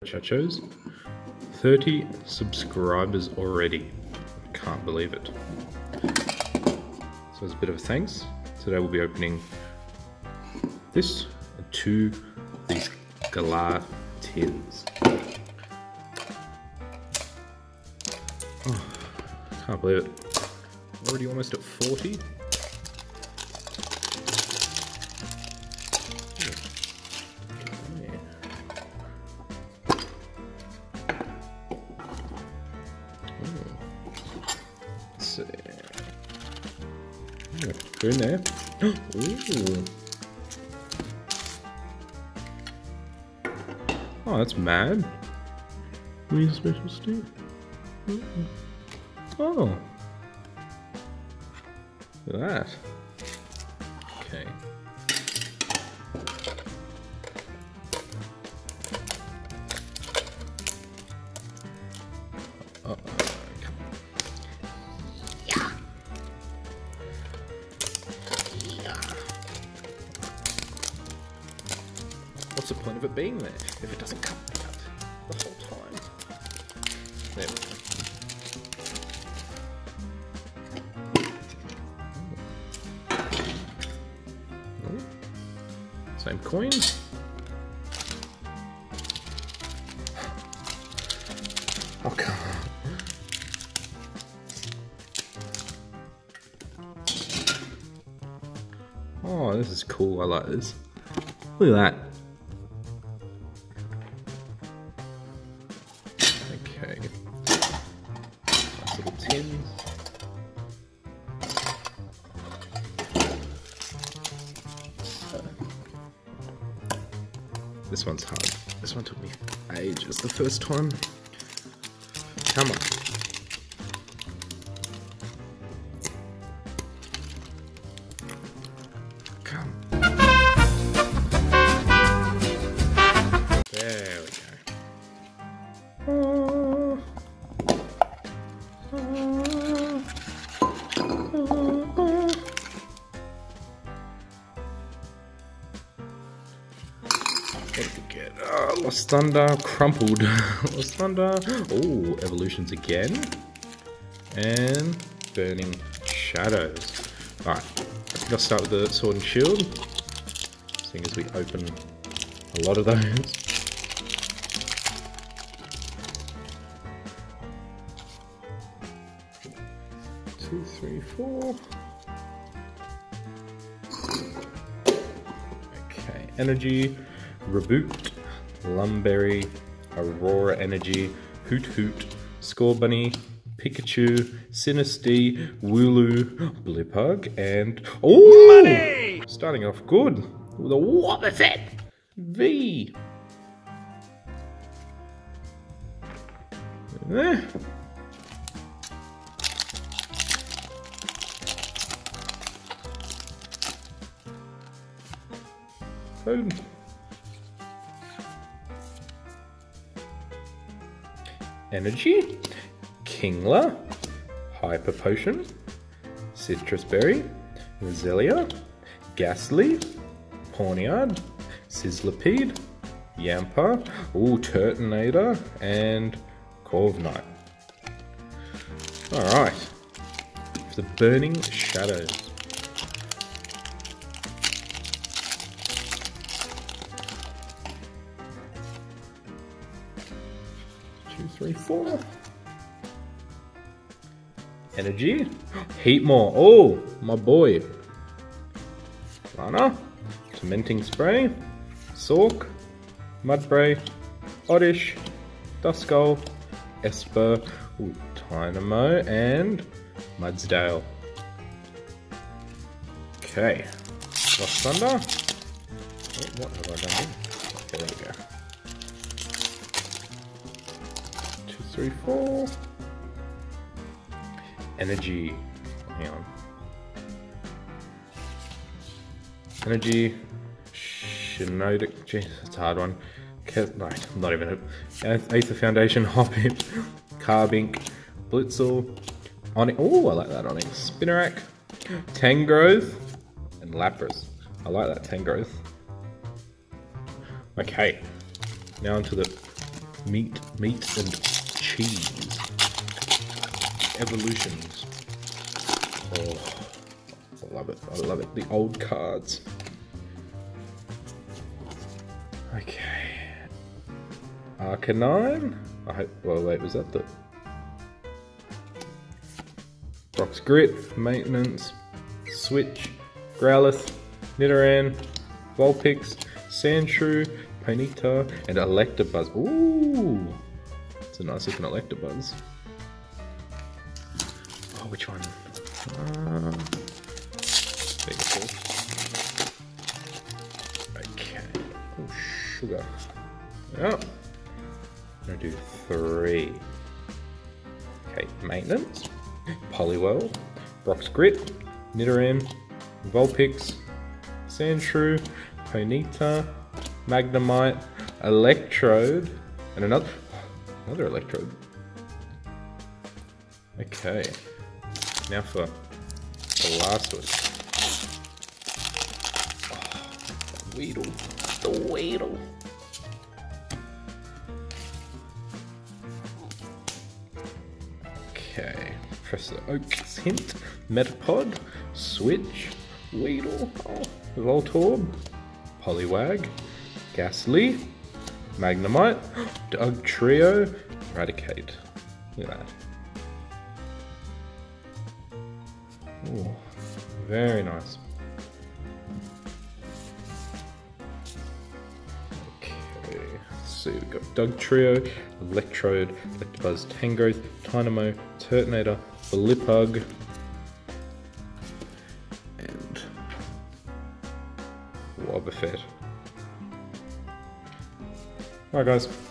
which I chose. 30 subscribers already. I can't believe it. So as a bit of a thanks, today we'll be opening this and two of these Galar tins. Oh, I can't believe it. Already almost at 40. Go in there. Ooh. Oh, that's mad. Need a special stick. Oh. Look at that. Okay. What's the point of it being there if it doesn't come out the whole time? There we go. Ooh. Same coin. Oh, God. Oh, this is cool. I like this. Look at that. Okay. Nice little tins. This one's hard. This one took me ages the first time. Come on. Lost Thunder, crumpled. Lost Thunder. Oh, evolutions again. And Burning Shadows. Alright, I think I'll start with the Sword and Shield, seeing as we open a lot of those. Two, three, four. Okay, energy, Reboot, Lumberry, Aurora Energy, Hoot Hoot, Scorbunny, Pikachu, Sinistee, Wooloo, Blipug, and oh, money! Starting off good with a Wobbuffet V. There. Boom. Energy, Kingler, Hyper Potion, Citrus Berry, Roselia, Ghastly, Pawniard, Sizzlipede, Yamper, ooh, Turtonator, and Corviknight. Alright, the Burning Shadows. Three, four. Energy. Heatmore. Oh, my boy. Lana. Tormenting Spray. Sork. Mudbray. Oddish. Duskull. Esper. Ooh, Dynamo. And Mudsdale. Okay. Lost Thunder. Oh, what have I done here? Okay, there we go. 3, 4. Energy. Hang on. Energy. Shinodic. Jeez, that's a hard one. No, not even it. Aether Foundation. Hoppip. Carbink. Blitzel. Onyx. Oh, I like that Onyx. Spinarak. Tangrowth. And Lapras. I like that Tangrowth. Okay. Now onto the Meat and cheese. Evolutions. Oh, I love it. I love it. The old cards. Okay. Arcanine? I hope. Well, wait, was that the. Brox Grip, Maintenance, Switch, Growlithe, Nidoran, Volpix, Sandshrew, Panita, and Electabuzz. Ooh! It's a nice looking Electabuzz. Oh, which one? Okay. Oh, sugar. Oh. I'm gonna do three. Okay, Maintenance, Poliwhirl, Brox Grip, Nidoran, Vulpix, Sandshrew, Ponita, Magnemite, Electrode, and another Electrode. Okay, now for the last one. Oh, the Weedle. Okay, Professor Oak's Hint, Metapod, Switch, Weedle, Voltorb, Poliwag, Ghastly, Magnemite, Dugtrio, Raticate. Look at that. Ooh, very nice. Okay, let's see, we've got Dugtrio, Electrode, Electabuzz, Tangrowth, Tynamo, Turtonator, Blipug, and Wobbuffet. Alright guys.